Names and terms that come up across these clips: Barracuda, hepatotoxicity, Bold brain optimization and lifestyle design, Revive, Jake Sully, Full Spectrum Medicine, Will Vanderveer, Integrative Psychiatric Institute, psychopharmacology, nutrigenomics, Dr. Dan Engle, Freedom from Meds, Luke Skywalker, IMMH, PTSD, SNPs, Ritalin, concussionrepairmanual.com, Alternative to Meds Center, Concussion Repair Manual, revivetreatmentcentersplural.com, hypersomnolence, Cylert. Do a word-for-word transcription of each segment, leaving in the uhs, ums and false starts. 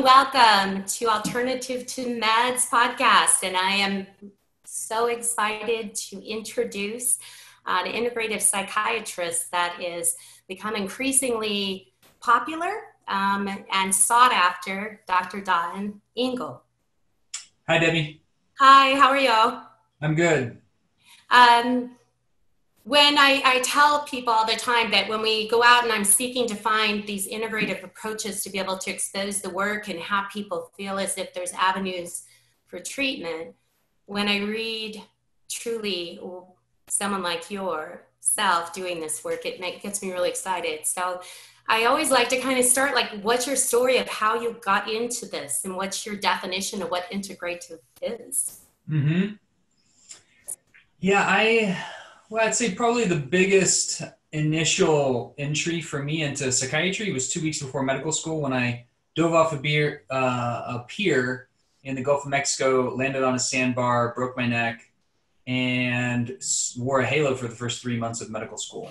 Welcome, welcome to Alternative to Meds podcast, and I am so excited to introduce uh, an integrative psychiatrist that has become increasingly popular um, and sought after, Doctor Dan Engle. Hi, Debbie. Hi, how are you? I'm good. Um, When I, I tell people all the time that when we go out and I'm seeking to find these integrative approaches to be able to expose the work and have people feel as if there's avenues for treatment, when I read truly someone like yourself doing this work, it make, gets me really excited. So I always like to kind of start like, what's your story of how you got into this and what's your definition of what integrative is? Mm-hmm. Yeah, I... Well, I'd say probably the biggest initial entry for me into psychiatry was two weeks before medical school when I dove off a, beer, uh, a pier in the Gulf of Mexico, landed on a sandbar, broke my neck, and wore a halo for the first three months of medical school.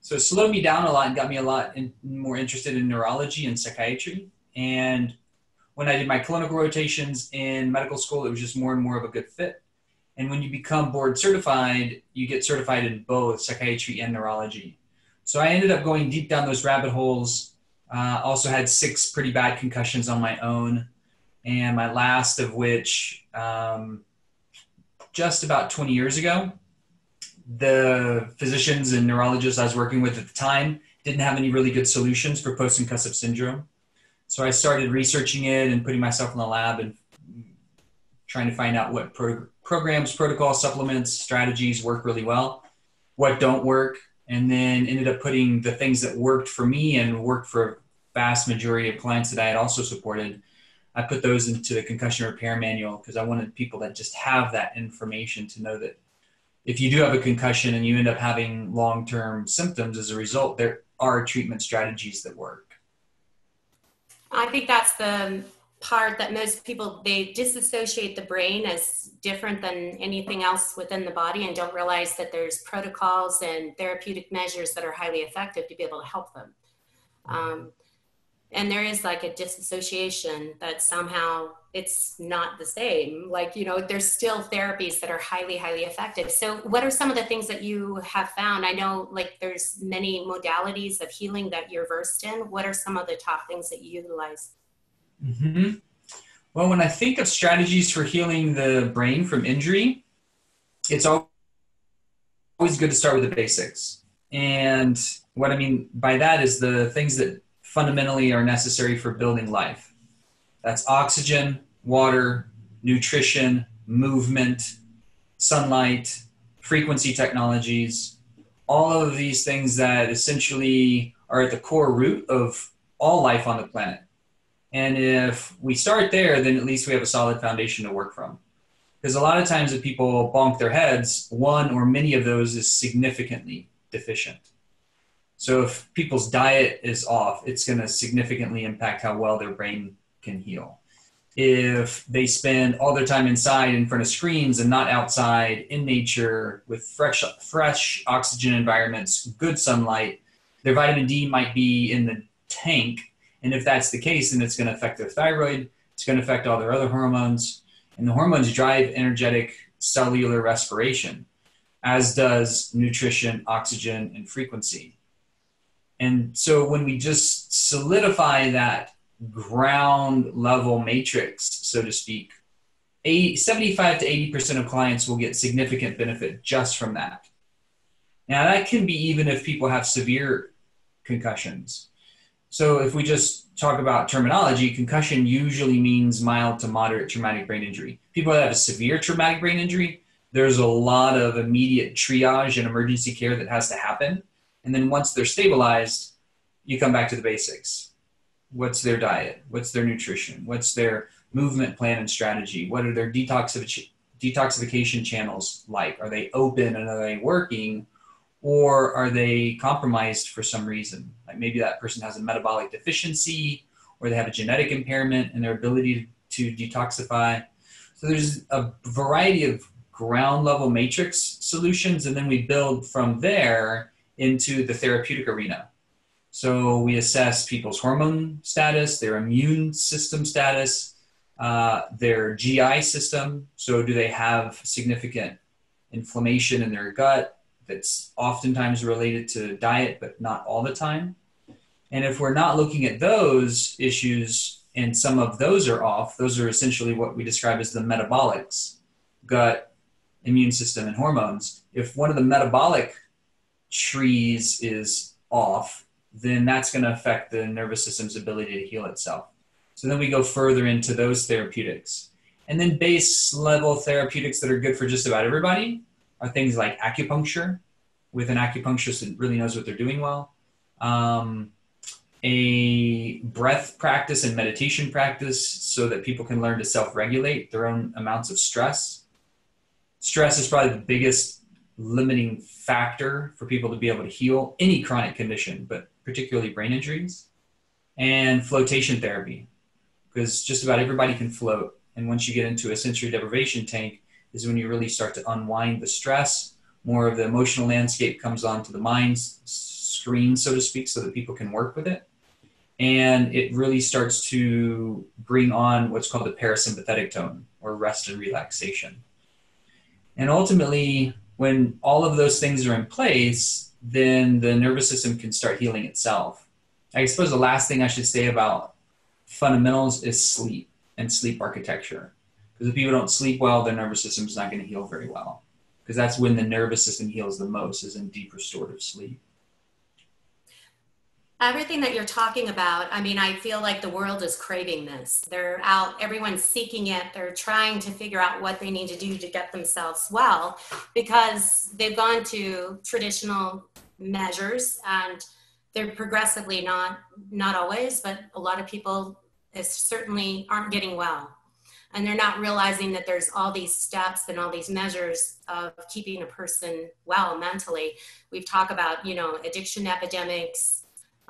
So it slowed me down a lot and got me a lot in, more interested in neurology and psychiatry. And when I did my clinical rotations in medical school, it was just more and more of a good fit. And when you become board certified, you get certified in both psychiatry and neurology. So I ended up going deep down those rabbit holes. Uh, also had six pretty bad concussions on my own. And my last of which, um, just about twenty years ago, the physicians and neurologists I was working with at the time didn't have any really good solutions for post-concussive syndrome. So I started researching it and putting myself in the lab and trying to find out what pro- programs, protocols, supplements, strategies work really well, what don't work, and then ended up putting the things that worked for me and worked for a vast majority of clients that I had also supported, I put those into the Concussion Repair Manual because I wanted people that just have that information to know that if you do have a concussion and you end up having long-term symptoms as a result, there are treatment strategies that work. I think that's the part that most people, they disassociate the brain as different than anything else within the body and don't realize that there's protocols and therapeutic measures that are highly effective to be able to help them. Um, and there is like a disassociation that somehow it's not the same. Like, you know, there's still therapies that are highly, highly effective. So what are some of the things that you have found? I know like there's many modalities of healing that you're versed in. What are some of the top things that you utilize? Mm-hmm. Well, when I think of strategies for healing the brain from injury, it's always good to start with the basics. And what I mean by that is the things that fundamentally are necessary for building life. That's oxygen, water, nutrition, movement, sunlight, frequency technologies, all of these things that essentially are at the core root of all life on the planet. And if we start there, then at least we have a solid foundation to work from. Because a lot of times if people bonk their heads, one or many of those is significantly deficient. So if people's diet is off, it's going to significantly impact how well their brain can heal. If they spend all their time inside in front of screens and not outside in nature with fresh, fresh oxygen environments, good sunlight, their vitamin D might be in the tank. And if that's the case, then it's going to affect their thyroid. It's going to affect all their other hormones. And the hormones drive energetic cellular respiration, as does nutrition, oxygen, and frequency. And so when we just solidify that ground level matrix, so to speak, seventy-five to eighty percent of clients will get significant benefit just from that. Now, that can be even if people have severe concussions. So if we just talk about terminology, concussion usually means mild to moderate traumatic brain injury. People that have a severe traumatic brain injury, there's a lot of immediate triage and emergency care that has to happen. And then once they're stabilized, you come back to the basics. What's their diet? What's their nutrition? What's their movement plan and strategy? What are their detoxif- detoxification channels like? Are they open and are they working? Or are they compromised for some reason? Like maybe that person has a metabolic deficiency or they have a genetic impairment in their ability to detoxify. So there's a variety of ground level matrix solutions. And then we build from there into the therapeutic arena. So we assess people's hormone status, their immune system status, uh, their G I system. So do they have significant inflammation in their gut that's oftentimes related to diet, but not all the time? And if we're not looking at those issues, and some of those are off, those are essentially what we describe as the metabolics, gut, immune system, and hormones. If one of the metabolic trees is off, then that's going to affect the nervous system's ability to heal itself. So then we go further into those therapeutics. And then base level therapeutics that are good for just about everybody are things like acupuncture, with an acupuncturist that really knows what they're doing well. Um, a breath practice and meditation practice so that people can learn to self-regulate their own amounts of stress. Stress is probably the biggest limiting factor for people to be able to heal any chronic condition, but particularly brain injuries. And flotation therapy, because just about everybody can float. And once you get into a sensory deprivation tank is when you really start to unwind the stress. More of the emotional landscape comes onto the mind's screen, so to speak, so that people can work with it. And it really starts to bring on what's called the parasympathetic tone, or rest and relaxation. And ultimately, when all of those things are in place, then the nervous system can start healing itself. I suppose the last thing I should say about fundamentals is sleep and sleep architecture. Because if people don't sleep well, their nervous system is not going to heal very well. Because that's when the nervous system heals the most, is in deep restorative sleep. Everything that you're talking about, I mean, I feel like the world is craving this. They're out, everyone's seeking it. They're trying to figure out what they need to do to get themselves well, because they've gone to traditional measures, and they're progressively, not, not always, but a lot of people certainly aren't getting well. And they're not realizing that there's all these steps and all these measures of keeping a person well mentally. We've talked about, you know, addiction epidemics,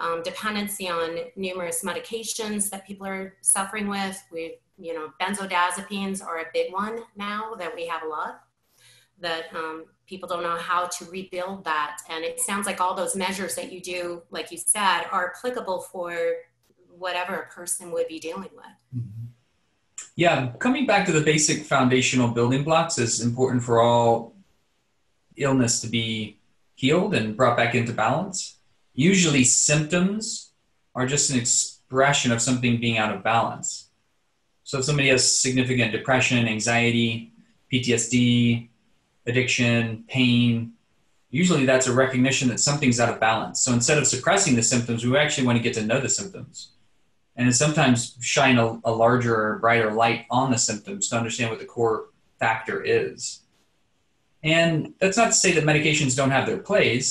Um, dependency on numerous medications that people are suffering with. We, you know, benzodiazepines are a big one now that we have a lot, that um, people don't know how to rebuild that. And it sounds like all those measures that you do, like you said, are applicable for whatever a person would be dealing with. Mm-hmm. Yeah, coming back to the basic foundational building blocks is important for all illness to be healed and brought back into balance. Usually symptoms are just an expression of something being out of balance. So if somebody has significant depression, anxiety, P T S D, addiction, pain, usually that's a recognition that something's out of balance. So instead of suppressing the symptoms, we actually want to get to know the symptoms. And sometimes shine a, a larger or brighter light on the symptoms to understand what the core factor is. And that's not to say that medications don't have their place.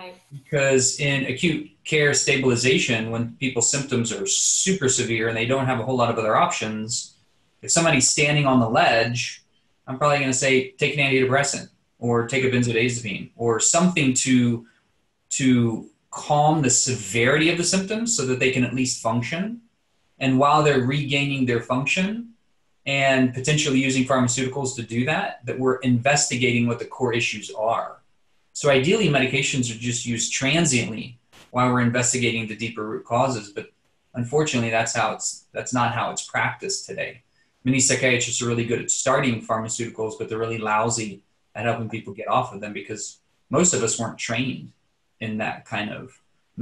Right. Because in acute care stabilization, when people's symptoms are super severe and they don't have a whole lot of other options, if somebody's standing on the ledge, I'm probably going to say, take an antidepressant or take a benzodiazepine or something to, to calm the severity of the symptoms so that they can at least function. And while they're regaining their function and potentially using pharmaceuticals to do that, that we're investigating what the core issues are. So ideally, medications are just used transiently while we're investigating the deeper root causes, but unfortunately, that's how it's that's not how it's practiced today. Many psychiatrists are really good at starting pharmaceuticals, but they're really lousy at helping people get off of them, because most of us weren't trained in that kind of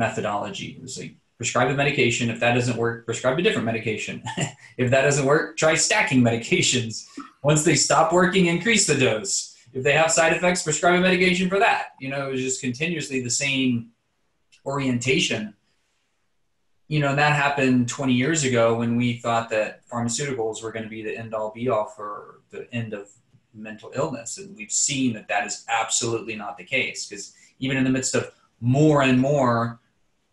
methodology. It was like, prescribe a medication. If that doesn't work, prescribe a different medication. If that doesn't work, try stacking medications. Once they stop working, increase the dose. If they have side effects, prescribe a medication for that. You know, it was just continuously the same orientation. You know, and that happened twenty years ago when we thought that pharmaceuticals were going to be the end-all be-all for the end of mental illness. And we've seen that that is absolutely not the case, because even in the midst of more and more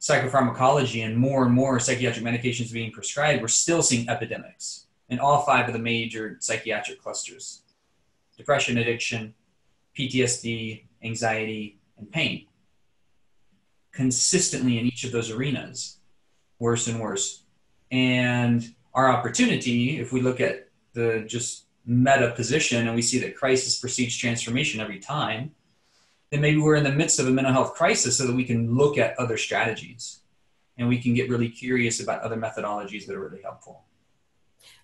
psychopharmacology and more and more psychiatric medications being prescribed, we're still seeing epidemics in all five of the major psychiatric clusters. Depression, addiction, P T S D, anxiety, and pain. Consistently in each of those arenas, worse and worse. And our opportunity, if we look at the just meta position and we see that crisis precedes transformation every time, then maybe we're in the midst of a mental health crisis so that we can look at other strategies. and we can get really curious about other methodologies that are really helpful.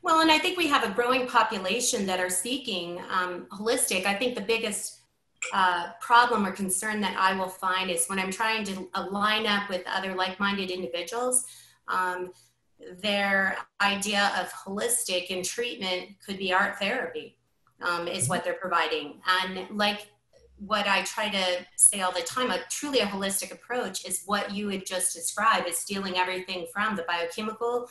Well, and I think we have a growing population that are seeking um, holistic. I think the biggest uh, problem or concern that I will find is when I'm trying to align up with other like-minded individuals, um, their idea of holistic and treatment could be art therapy, um, is what they're providing. And like what I try to say all the time, a truly a holistic approach is what you had just described, is stealing everything from the biochemical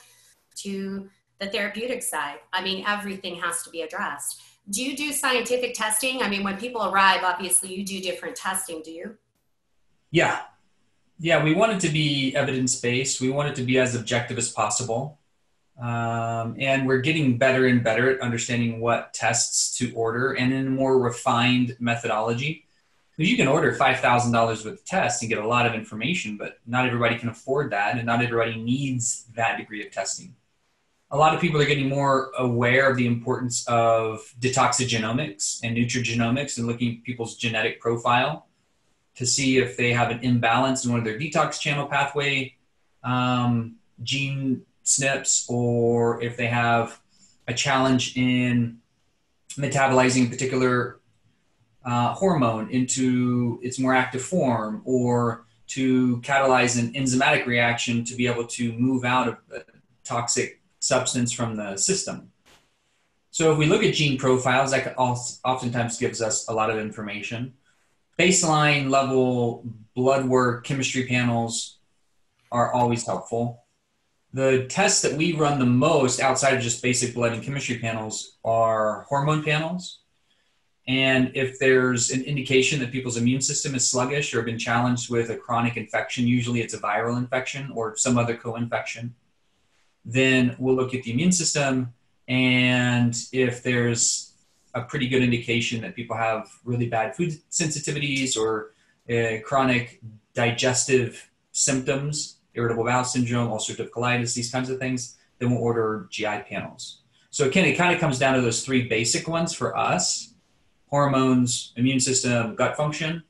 to the therapeutic side. I mean, everything has to be addressed. Do you do scientific testing? I mean, when people arrive, obviously you do different testing, do you? Yeah. Yeah, we want it to be evidence-based. We want it to be as objective as possible. Um, and we're getting better and better at understanding what tests to order and in a more refined methodology. Because you can order five thousand dollars worth of tests and get a lot of information, but not everybody can afford that, and not everybody needs that degree of testing. A lot of people are getting more aware of the importance of detoxigenomics and nutrigenomics and looking at people's genetic profile to see if they have an imbalance in one of their detox channel pathway um, gene S N Ps, or if they have a challenge in metabolizing a particular uh, hormone into its more active form, or to catalyze an enzymatic reaction to be able to move out of a toxic substance from the system. So if we look at gene profiles, that oftentimes gives us a lot of information. Baseline level blood work, chemistry panels are always helpful. The tests that we run the most outside of just basic blood and chemistry panels are hormone panels. And if there's an indication that people's immune system is sluggish or been challenged with a chronic infection, usually it's a viral infection or some other co-infection, then we'll look at the immune system. And if there's a pretty good indication that people have really bad food sensitivities or uh, chronic digestive symptoms, irritable bowel syndrome, ulcerative colitis, these kinds of things, then we'll order G I panels. So again, it kind of comes down to those three basic ones for us: hormones, immune system, gut function.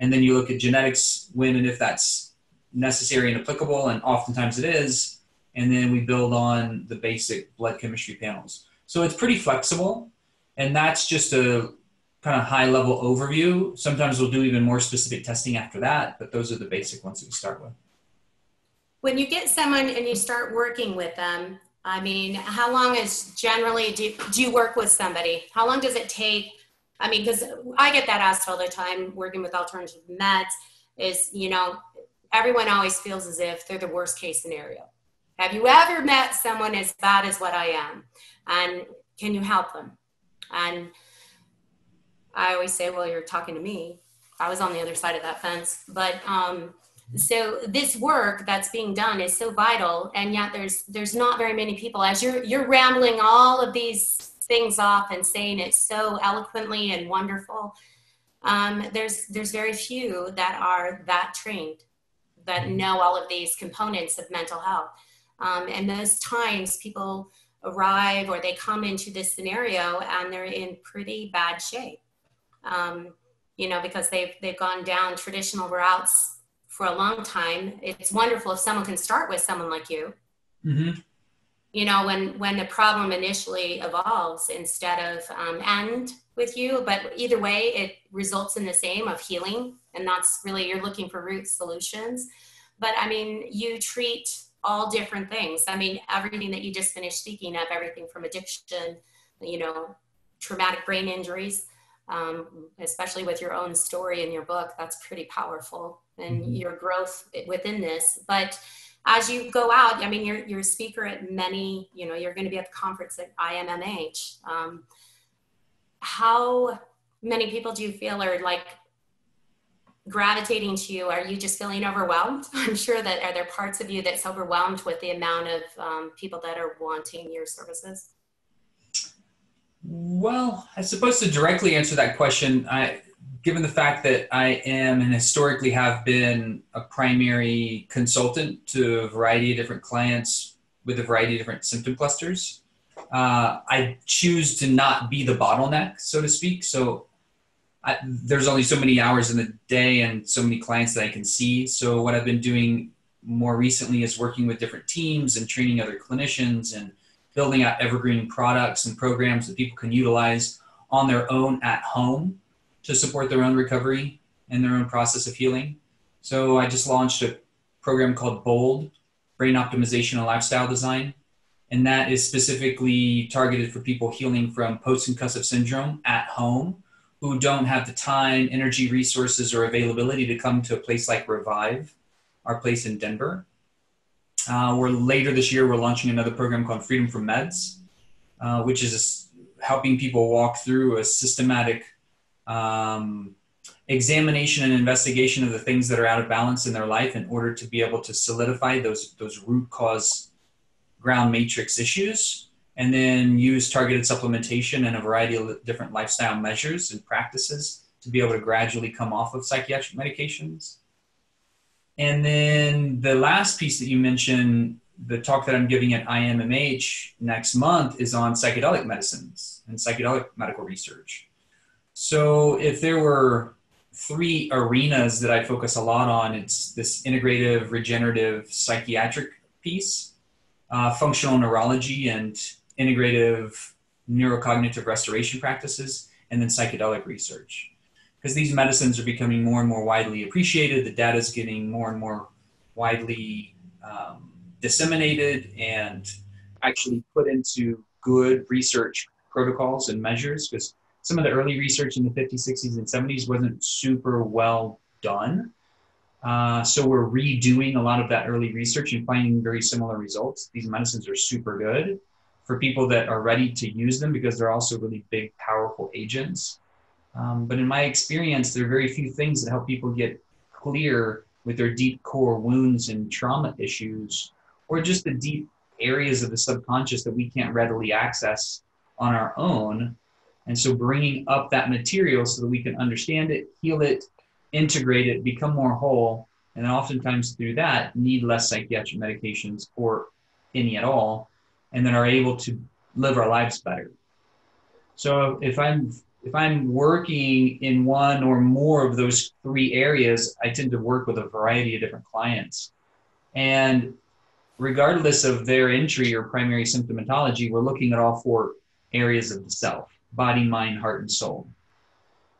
And then you look at genetics when and if that's necessary and applicable, and oftentimes it is. And then we build on the basic blood chemistry panels. So it's pretty flexible. And that's just a kind of high-level overview. Sometimes we'll do even more specific testing after that, but those are the basic ones that we start with. When you get someone and you start working with them, I mean, how long is generally, do, do you work with somebody? How long does it take? I mean, because I get that asked all the time, working with alternative meds, is, you know, everyone always feels as if they're the worst-case scenario. Have you ever met someone as bad as what I am? And can you help them? And I always say, well, you're talking to me. I was on the other side of that fence. But um, so this work that's being done is so vital. And yet there's there's not very many people. As you're, you're rambling all of these things off and saying it so eloquently and wonderful, um, there's, there's very few that are that trained, that know all of these components of mental health. Um, and those times people arrive or they come into this scenario and they're in pretty bad shape, um, you know, because they've, they've gone down traditional routes for a long time. It's wonderful if someone can start with someone like you, mm-hmm. you know, when, when the problem initially evolves instead of um, end with you, but either way, it results in the same of healing. And that's really, you're looking for root solutions. But I mean, you treat all different things. I mean, everything that you just finished speaking of, everything from addiction, you know, traumatic brain injuries, um, especially with your own story in your book, that's pretty powerful, and mm-hmm. your growth within this. But as you go out, I mean, you're, you're a speaker at many, you know, you're going to be at the conference at I M M H. Um, how many people do you feel are like gravitating to you? Are you just feeling overwhelmed? I'm sure that are there parts of you that's overwhelmed with the amount of um, people that are wanting your services? Well, I suppose to directly answer that question, I, given the fact that I am and historically have been a primary consultant to a variety of different clients with a variety of different symptom clusters, uh, I choose to not be the bottleneck, so to speak. So I, there's only so many hours in the day and so many clients that I can see. So what I've been doing more recently is working with different teams and training other clinicians and building out evergreen products and programs that people can utilize on their own at home to support their own recovery and their own process of healing. So I just launched a program called Bold Brain Optimization and Lifestyle Design, and that is specifically targeted for people healing from post-concussive syndrome at home who don't have the time, energy, resources, or availability to come to a place like Revive, our place in Denver. Uh, we're later this year, we're launching another program called Freedom from Meds, uh, which is a, helping people walk through a systematic um, examination and investigation of the things that are out of balance in their life in order to be able to solidify those, those root cause ground matrix issues, and then use targeted supplementation and a variety of different lifestyle measures and practices to be able to gradually come off of psychiatric medications. And then the last piece that you mentioned, the talk that I'm giving at I M M H next month is on psychedelic medicines and psychedelic medical research. So if there were three arenas that I focus a lot on, it's this integrative, regenerative, psychiatric piece, uh, functional neurology and integrative neurocognitive restoration practices, and then psychedelic research. Because these medicines are becoming more and more widely appreciated. The data is getting more and more widely um, disseminated and actually put into good research protocols and measures, because some of the early research in the fifties, sixties, and seventies wasn't super well done. Uh, so we're redoing a lot of that early research and finding very similar results. These medicines are super good for people that are ready to use them because they're also really big, powerful agents. Um, but in my experience, there are very few things that help people get clear with their deep core wounds and trauma issues, or just the deep areas of the subconscious that we can't readily access on our own. And so bringing up that material so that we can understand it, heal it, integrate it, become more whole, and then oftentimes through that, need less psychiatric medications or any at all, and then are able to live our lives better. So if I'm... If I'm working in one or more of those three areas, I tend to work with a variety of different clients. And regardless of their entry or primary symptomatology, we're looking at all four areas of the self: body, mind, heart, and soul.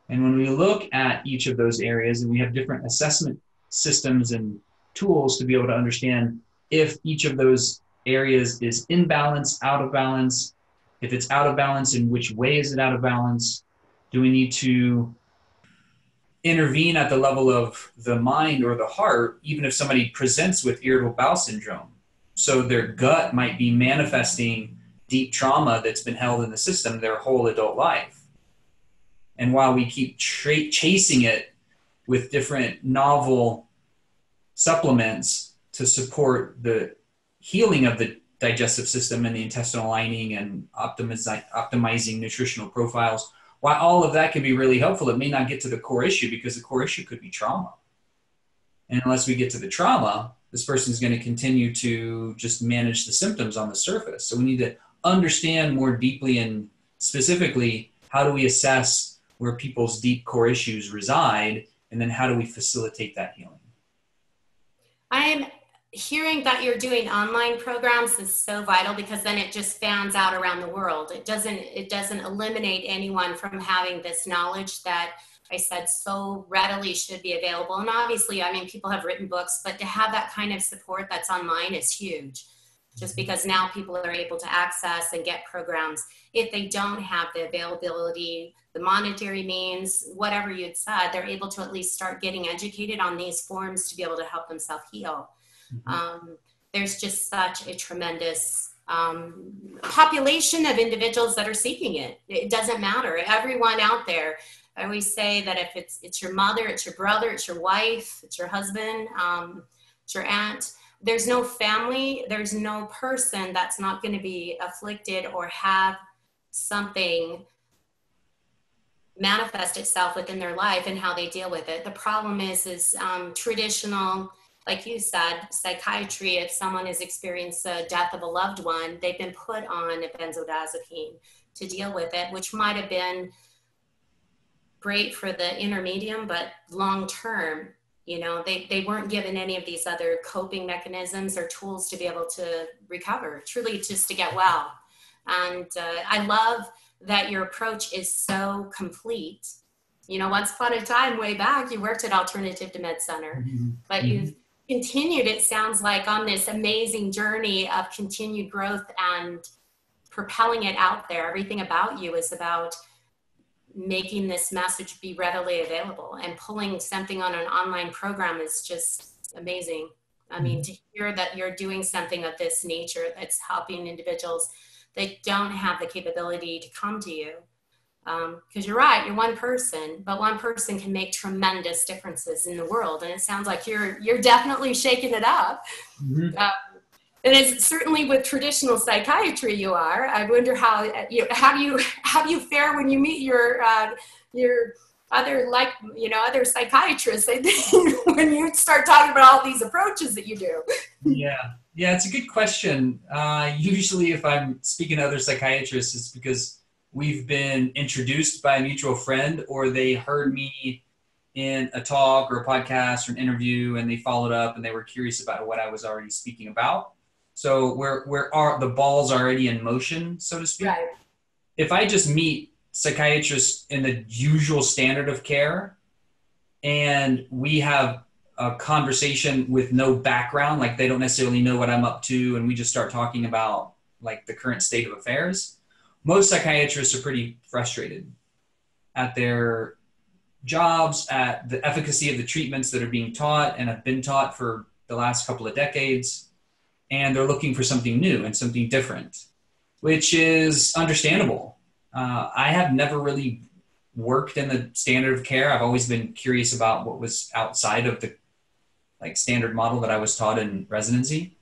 And when we look at each of those areas, and we have different assessment systems and tools to be able to understand if each of those areas is in balance, out of balance, if it's out of balance, in which way is it out of balance? Do we need to intervene at the level of the mind or the heart, even if somebody presents with irritable bowel syndrome? So their gut might be manifesting deep trauma that's been held in the system their whole adult life. And while we keep tra- chasing it with different novel supplements to support the healing of the digestive system and the intestinal lining and optimize, optimizing nutritional profiles, while all of that can be really helpful, it may not get to the core issue, because the core issue could be trauma. And unless we get to the trauma, this person is going to continue to just manage the symptoms on the surface. So we need to understand more deeply and specifically, how do we assess where people's deep core issues reside, and then how do we facilitate that healing? I am Hearing that you're doing online programs is so vital, because then it just fans out around the world. It doesn't, it doesn't eliminate anyone from having this knowledge that I said so readily should be available. And obviously, I mean, people have written books, but to have that kind of support that's online is huge, just because now people are able to access and get programs if they don't have the availability, the monetary means, whatever you'd said, they're able to at least start getting educated on these forms to be able to help themselves heal. Um, there's just such a tremendous um, population of individuals that are seeking it. It doesn't matter. Everyone out there, I always say that if it's, it's your mother, it's your brother, it's your wife, it's your husband, um, it's your aunt, there's no family, there's no person that's not going to be afflicted or have something manifest itself within their life and how they deal with it. The problem is, is um, traditional, like you said, psychiatry, if someone has experienced the death of a loved one, they've been put on a benzodiazepine to deal with it, which might have been great for the intermedium, but long-term, You know, they, they weren't given any of these other coping mechanisms or tools to be able to recover, truly just to get well. And uh, I love that your approach is so complete. You know, once upon a time, way back, you worked at Alternative to Meds Center, mm-hmm. but mm-hmm. you've continued, it sounds like, on this amazing journey of continued growth and propelling it out there. Everything about you is about making this message be readily available, and pulling something on an online program is just amazing. I mean, to hear that you're doing something of this nature that's helping individuals that don't have the capability to come to you. Um, because you're right, you're one person, but one person can make tremendous differences in the world. And it sounds like you're, you're definitely shaking it up. Mm-hmm. uh, And it's certainly with traditional psychiatry, you are. I wonder how you how do you how do you fare when you meet your uh, your other like you know other psychiatrists. I think when you start talking about all these approaches that you do. Yeah, yeah, it's a good question. Uh, usually, if I'm speaking to other psychiatrists, it's because we've been introduced by a mutual friend, or they heard me in a talk or a podcast or an interview, and they followed up and they were curious about what I was already speaking about. So we're, we're are, the ball's already in motion, so to speak. Right. If I just meet psychiatrists in the usual standard of care and we have a conversation with no background, like they don't necessarily know what I'm up to, and we just start talking about like the current state of affairs, most psychiatrists are pretty frustrated at their jobs, at the efficacy of the treatments that are being taught and have been taught for the last couple of decades. And they're looking for something new and something different, which is understandable. Uh, I have never really worked in the standard of care. I've always been curious about what was outside of the like standard model that I was taught in residency.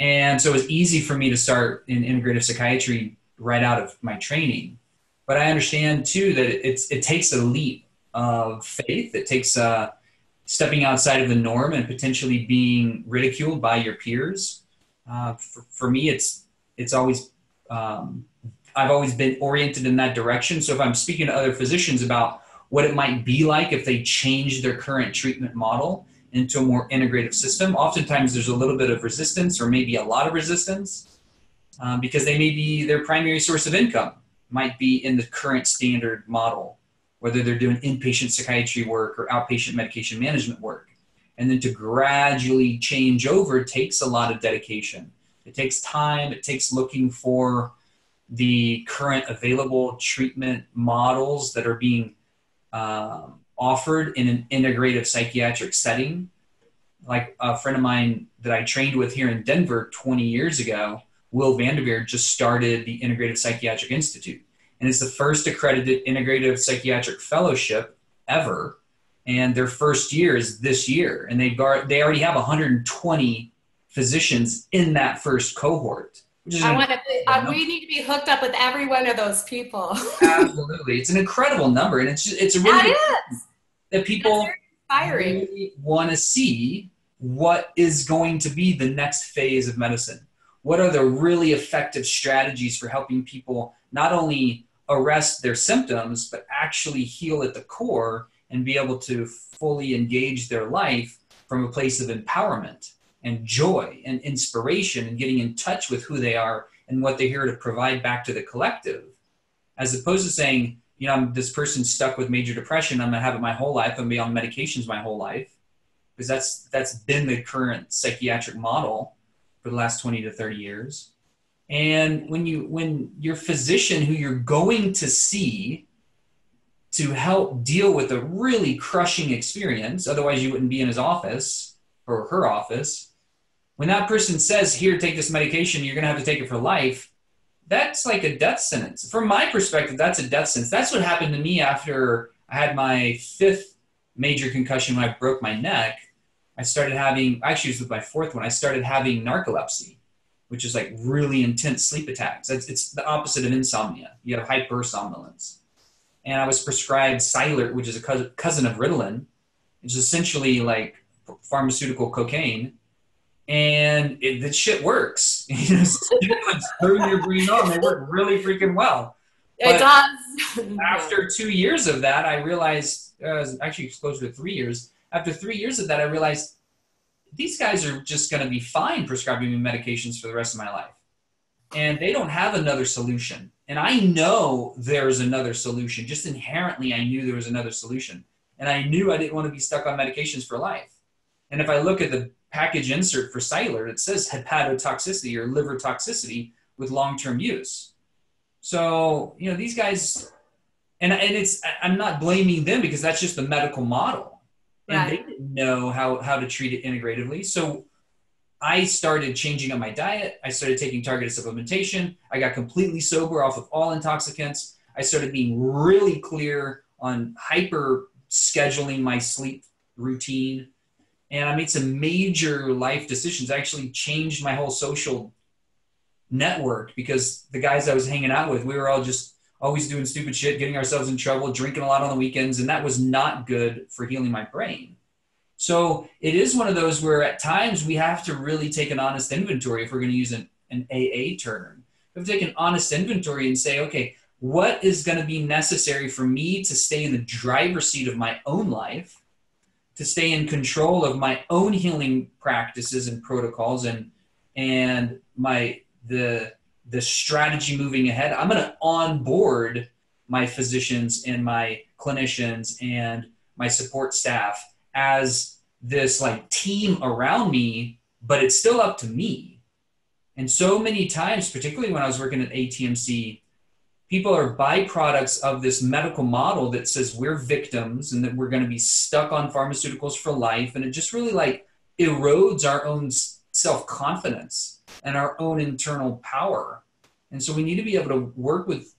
And so it was easy for me to start in integrative psychiatry right out of my training. But I understand too that it's, it takes a leap of faith. It takes a stepping outside of the norm and potentially being ridiculed by your peers. Uh, for, for me, it's, it's always, um, I've always been oriented in that direction. So if I'm speaking to other physicians about what it might be like if they change their current treatment model into a more integrative system, oftentimes there's a little bit of resistance, or maybe a lot of resistance, um, because they may be, their primary source of income might be in the current standard model, whether they're doing inpatient psychiatry work or outpatient medication management work. And then to gradually change over takes a lot of dedication. It takes time. It takes looking for the current available treatment models that are being uh, offered in an integrative psychiatric setting. Like a friend of mine that I trained with here in Denver twenty years ago, Will Vanderveer, just started the Integrative Psychiatric Institute. And it's the first accredited integrative psychiatric fellowship ever. And their first year is this year. And they've got, they already have one hundred twenty physicians in that first cohort. Which is I want to be, uh, we need to be hooked up with every one of those people. Absolutely. It's an incredible number. And it's just, it's a really that, is. that people inspiring. Really want to see what is going to be the next phase of medicine. What are the really effective strategies for helping people not only arrest their symptoms, but actually heal at the core and be able to fully engage their life from a place of empowerment and joy and inspiration, and getting in touch with who they are and what they're here to provide back to the collective, as opposed to saying, you know, I'm this person stuck with major depression. I'm going to have it my whole life. I'm going to be on medications my whole life, because that's, that's been the current psychiatric model for the last twenty to thirty years. And when you, when your physician who you're going to see to help deal with a really crushing experience, otherwise you wouldn't be in his office or her office, when that person says, here, take this medication, you're going to have to take it for life, that's like a death sentence. From my perspective, that's a death sentence. That's what happened to me after I had my fifth major concussion when I broke my neck. I started having, actually it was with my fourth one, I started having narcolepsy, which is like really intense sleep attacks. It's, it's the opposite of insomnia. You have hypersomnolence. And I was prescribed Cylert, which is a co- cousin of Ritalin. It's essentially like pharmaceutical cocaine. And it, the shit works. You know, stimulants turn your brain on. They work really freaking well. But it does. After two years of that, I realized, uh, it was actually closer to three years, after three years of that, I realized these guys are just going to be fine prescribing me medications for the rest of my life. And they don't have another solution. And I know there's another solution. Just inherently, I knew there was another solution. And I knew I didn't want to be stuck on medications for life. And if I look at the package insert for Cylert, it says hepatotoxicity or liver toxicity with long-term use. So, you know, these guys, and, and it's, I'm not blaming them because that's just the medical model. And right. they didn't know how, how to treat it integratively. So I started changing up my diet. I started taking targeted supplementation. I got completely sober off of all intoxicants. I started being really clear on hyper scheduling my sleep routine. And I made some major life decisions. I actually changed my whole social network because the guys I was hanging out with, we were all just always doing stupid shit, getting ourselves in trouble, drinking a lot on the weekends. And that was not good for healing my brain. So it is one of those where at times we have to really take an honest inventory if we're going to use an, an A A term. We have to take an honest inventory and say, okay, what is going to be necessary for me to stay in the driver's seat of my own life, to stay in control of my own healing practices and protocols and and my the the strategy moving ahead. I'm going to onboard my physicians and my clinicians and my support staff as this like team around me, but it's still up to me. And so many times, particularly when I was working at A T M C, people are byproducts of this medical model that says we're victims and that we're going to be stuck on pharmaceuticals for life. And it just really like erodes our own self-confidence and our own internal power. And so we need to be able to work with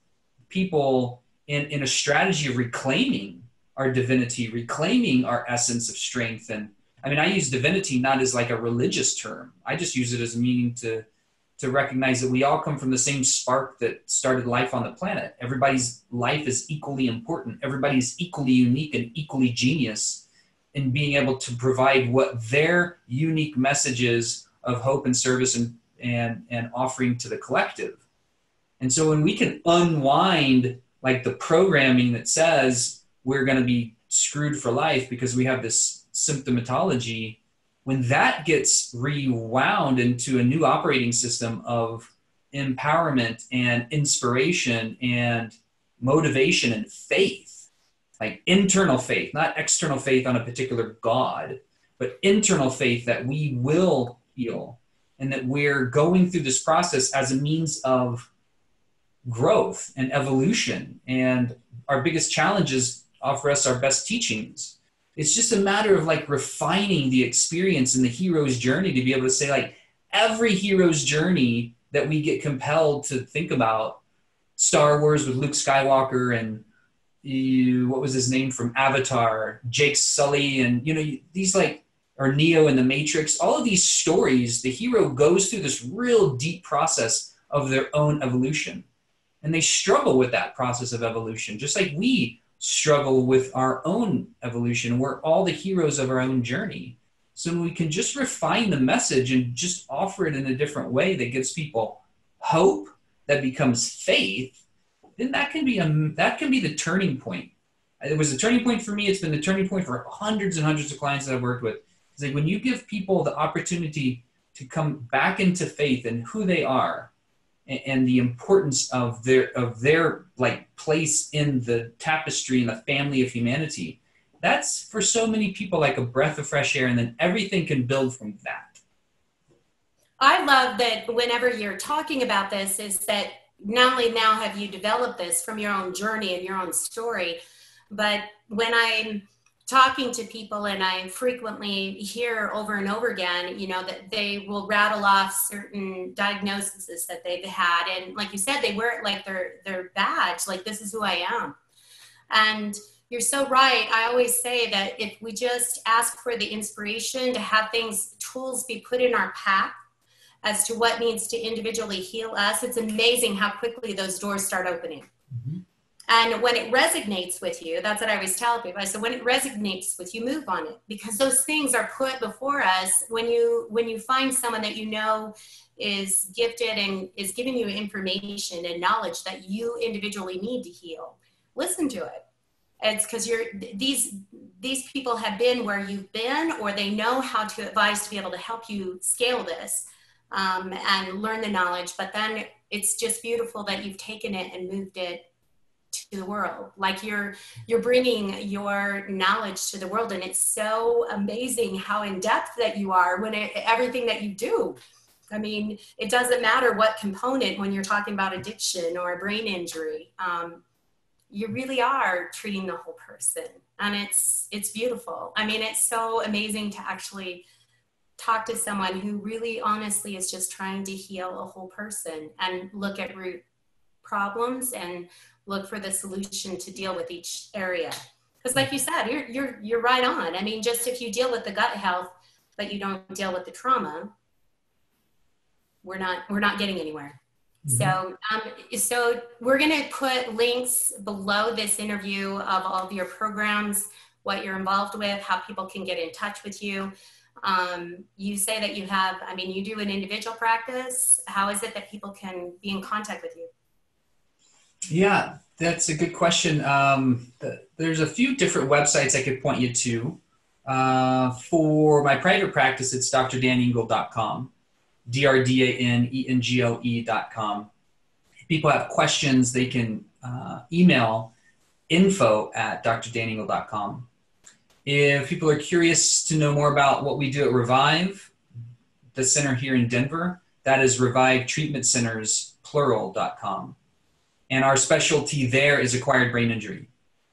people in, in a strategy of reclaiming our divinity, reclaiming our essence of strength. And I mean, I use divinity not as like a religious term. I just use it as a meaning to, to recognize that we all come from the same spark that started life on the planet. Everybody's life is equally important. Everybody's equally unique and equally genius in being able to provide what their unique message is of hope and service and, and, and offering to the collective. And so when we can unwind like the programming that says, we're going to be screwed for life because we have this symptomatology, when that gets rewound into a new operating system of empowerment and inspiration and motivation and faith, like internal faith, not external faith on a particular God, but internal faith that we will heal and that we're going through this process as a means of growth and evolution. And our biggest challenge is offer us our best teachings. It's just a matter of like refining the experience and the hero's journey to be able to say like every hero's journey that we get compelled to think about, Star Wars with Luke Skywalker and uh, what was his name from Avatar, Jake Sully, and you know, these like, or Neo in the Matrix, all of these stories, the hero goes through this real deep process of their own evolution. And they struggle with that process of evolution, just like we struggle with our own evolution. We're all the heroes of our own journey. So we can just refine the message and just offer it in a different way that gives people hope that becomes faith. Then that can be a, that can be the turning point. It was a turning point for me. It's been the turning point for hundreds and hundreds of clients that I've worked with. It's like when you give people the opportunity to come back into faith and who they are, and the importance of their of their like place in the tapestry and the family of humanity, that's for so many people like a breath of fresh air, and then everything can build from that. I love that whenever you're talking about this is that not only now have you developed this from your own journey and your own story, but when I'm talking to people and I frequently hear over and over again, you know, that they will rattle off certain diagnoses that they've had. And like you said, they wear it like their, their badge, like this is who I am. And you're so right. I always say that if we just ask for the inspiration to have things, tools be put in our path as to what needs to individually heal us, it's amazing how quickly those doors start opening. Mm-hmm. And when it resonates with you, that's what I always tell people. I said, when it resonates with you, move on it, because those things are put before us. When you, when you find someone that you know is gifted and is giving you information and knowledge that you individually need to heal, listen to it. It's because you're, these, these people have been where you've been, or they know how to advise to be able to help you scale this um, and learn the knowledge. But then it's just beautiful that you've taken it and moved it to the world. Like you're, you're bringing your knowledge to the world. And it's so amazing how in depth that you are when it, everything that you do. I mean, it doesn't matter what component when you're talking about addiction or a brain injury, um, you really are treating the whole person. And it's, it's beautiful. I mean, it's so amazing to actually talk to someone who really honestly is just trying to heal a whole person and look at root problems and look for the solution to deal with each area. Because like you said, you're, you're, you're right on. I mean, just if you deal with the gut health, but you don't deal with the trauma, we're not, we're not getting anywhere. Mm-hmm. So, um, so we're going to put links below this interview of all of your programs, what you're involved with, how people can get in touch with you. Um, you say that you have, I mean, you do an individual practice. How is it that people can be in contact with you? Yeah, that's a good question. Um, the, there's a few different websites I could point you to. Uh, for my private practice, it's D R dan engle dot com. D R D A N E N G L E dot com. If people have questions, they can uh, email info at D R dan engle dot com. If people are curious to know more about what we do at Revive, the center here in Denver, that is revive treatment centers plural dot com. And our specialty there is acquired brain injury.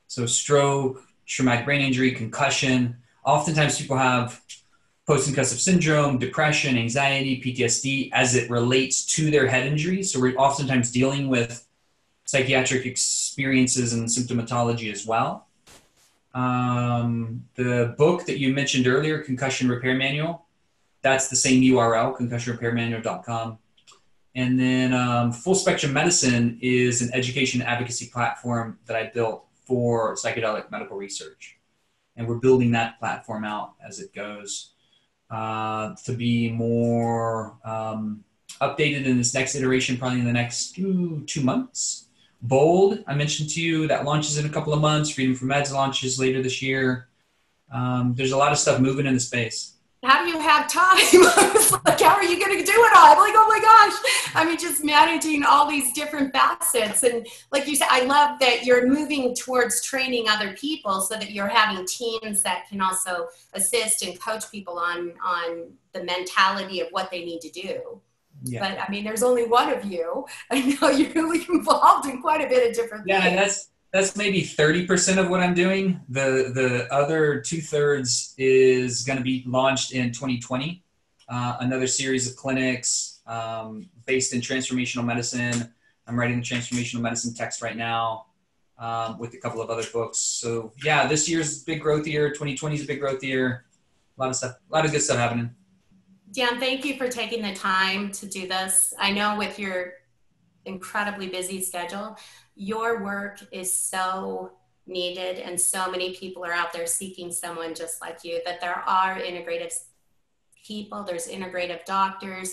So stroke, traumatic brain injury, concussion. Oftentimes people have post-concussive syndrome, depression, anxiety, P T S D, as it relates to their head injuries. So we're oftentimes dealing with psychiatric experiences and symptomatology as well. Um, the book that you mentioned earlier, Concussion Repair Manual, that's the same U R L, concussion repair manual dot com. And then um, Full Spectrum Medicine is an education advocacy platform that I built for psychedelic medical research. And we're building that platform out as it goes. Uh, to be more um, updated in this next iteration, probably in the next two, two months. Bold, I mentioned to you, that launches in a couple of months. Freedom from Meds launches later this year. Um, there's a lot of stuff moving in the space. How do you have time? Like, how are you going to do it all? I'm like, oh my gosh. I mean, just managing all these different facets. And like you said, I love that you're moving towards training other people so that you're having teams that can also assist and coach people on, on the mentality of what they need to do. Yeah. But I mean, there's only one of you. I know you're really involved in quite a bit of different yeah, things. Yeah, that's, that's maybe thirty percent of what I'm doing. The the other two thirds is going to be launched in twenty twenty. Uh, another series of clinics um, based in transformational medicine. I'm writing the transformational medicine text right now um, with a couple of other books. So yeah, this year's a big growth year. twenty twenty is a big growth year. A lot of stuff, a lot of good stuff happening. Dan, thank you for taking the time to do this. I know with your incredibly busy schedule, your work is so needed, and so many people are out there seeking someone just like you. That there are integrative people, there's integrative doctors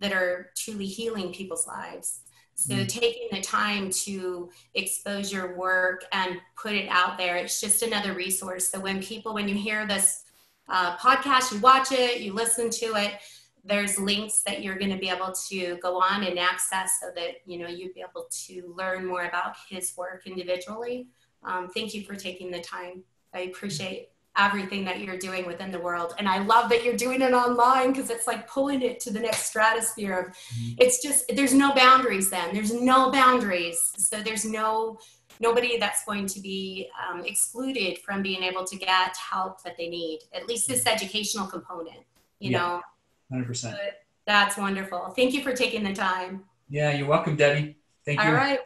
that are truly healing people's lives. So mm-hmm. taking the time to expose your work and put it out there, it's just another resource. So when people, when you hear this uh, podcast, you watch it, you listen to it, there's links that you're going to be able to go on and access so that, you know, you'd be able to learn more about his work individually. Um, thank you for taking the time. I appreciate everything that you're doing within the world. And I love that you're doing it online because it's like pulling it to the next stratosphere. Of, it's just, there's no boundaries then. There's no boundaries. So there's no, nobody that's going to be um, excluded from being able to get help that they need, at least this educational component, you yeah. know. one hundred percent. That's wonderful. Thank you for taking the time. Yeah, you're welcome, Debbie. Thank you. All right.